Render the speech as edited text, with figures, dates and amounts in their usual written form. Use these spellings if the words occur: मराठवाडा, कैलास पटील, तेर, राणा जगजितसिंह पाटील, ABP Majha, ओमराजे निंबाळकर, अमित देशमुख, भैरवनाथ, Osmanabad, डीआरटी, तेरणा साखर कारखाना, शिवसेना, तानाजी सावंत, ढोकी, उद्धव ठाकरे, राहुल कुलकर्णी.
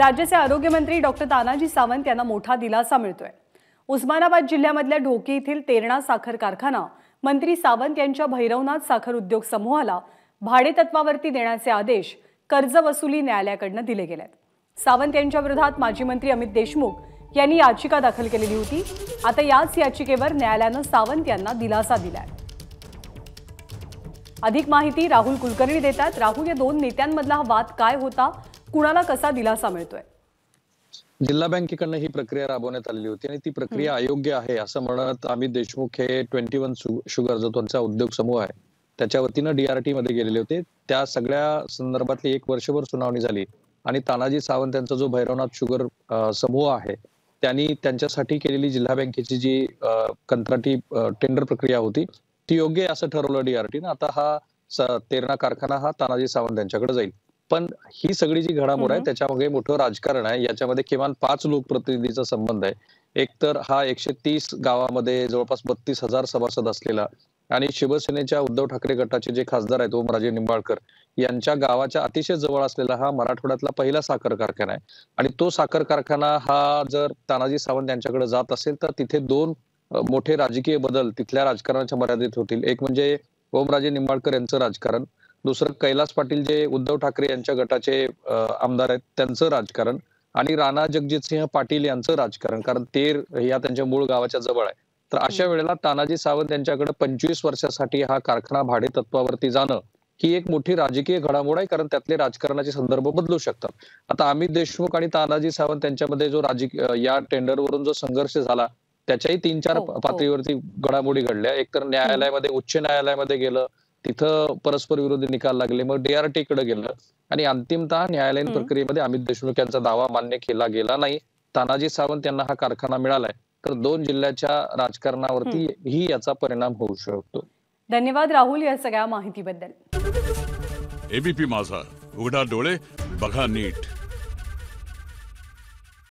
राज्याचे आरोग्यमंत्री डॉक्टर तानाजी सावंत यांना मोठा दिलासा मिळतोय। उस्मानाबाद जिल्ह्यामधल्या ढोकी येथील तेरणा साखर कारखाना मंत्री सावंत यांच्या भैरवनाथ साखर उद्योग समूहाला भाडेतत्वावरती देण्याचे आदेश कर्ज वसुली न्यायालयाकडून दिले गेलेत। सावंत यांच्या विरोधात माजी मंत्री अमित देशमुख यांनी याचिका दाखल केलेली होती। आता याच याचिकेवर न्यायालयाने सावंत यांना दिलासा दिलाय। अधिक माहिती राहुल कुलकर्णी देतात। राहुल, या दोन नेत्यांमधला हा वाद काय होता, कुणाला कसा दिलासा मिळतोय? जिल्हा बँकेकडनं ही प्रक्रिया राबवण्यात आलेली होती आणि ती प्रक्रिया अयोग्य आहे असं म्हणत अमित देशमुख हे 21 शुगर जो त्यांचा उद्योग समूह आहे त्याच्या वतीनं डीआरटी मध्ये गेलेले होते। त्या सगळ्या संदर्भातली एक वर्षभर सुनावणी झाली आणि तानाजी सावंत यांचा जो भैरवनाथ शुगर समूह आहे त्यांनी त्यांच्यासाठी केलेली जिल्हा बँकेची जी कंत्राटी टेंडर प्रक्रिया होती ती योग्य असं ठरवलं डीआरटी ने। आता हा तेरणा कारखाना हा तानाजी सावंत यांच्याकडे जाईल। पण ही सगळी जी घडामोड आहे त्याच्यामध्ये मोठं राजकारण आहे। याच्यामध्ये किमान 5 लोकप्रतिनिधीचा संबंध आहे। एक तर हा 130 गावामध्ये जवळपास 32,000 सभासद असलेला आणि शिवसेनेच्या उद्धव ठाकरे गटाचे जे खासदार आहेत ओमराजे निंबाळकर यांच्या गावाच्या अतिशय जवळ असलेला हा मराठवाड्यातला पहिला साखर कारखाना आहे आणि तो साखर कारखाना हा जर तानाजी सावंत यांच्याकडे जात असेल तर तिथे 2 मोठे राजकीय बदल तिथल्या राजकारणाच्या मर्यादेत होतील। एक म्हणजे ओमराजे निंबाळकर यांचं राजकारण, दुसरं कैलास पटील जे उद्धव ठाकरे यांच्या गटाचे आमदार आहेत त्यांचं राजकारण आणि राणा जगजितसिंह पाटील यांचं राजकारण, कारण तेर या त्यांच्या मूळ गावाच्या जवळ आहे। तर अशा वेळेला तानाजी सावंत यांच्याकडे 25 वर्षासाठी हा कारखाना भाडेतत्वावरती जाणं ही एक मोठी राजकीय घडामोड आहे, कारण त्यातले राजकारणाचे संदर्भ बदलू शकतात। आता अमित देशमुख आणि तानाजी सावंत यांच्यामध्ये जो या टेंडरवरून जो संघर्ष झाला त्याच्याही 3-4 पातळीवरती घडामोडी घडल्या। एक तर न्यायालयामध्ये उच्च न्यायालयामध्ये गेलं, तिथं परस्पर विरोधी निकाल लागले, मग डीआरटी कडे गेलं आणि अंतिमतः न्यायालयीन प्रक्रियेमध्ये अमित देशमुख यांचा दावा मान्य केला गेला नाही। तानाजी सावंत यांना हा कारखाना मिळालाय, तर 2 जिल्ह्याच्या राजकारणावरती ही याचा परिणाम होऊ शकतो। धन्यवाद राहुल या सगळ्या माहितीबद्दल। एबीपी माझा, उघडा डोळे बघा नीट।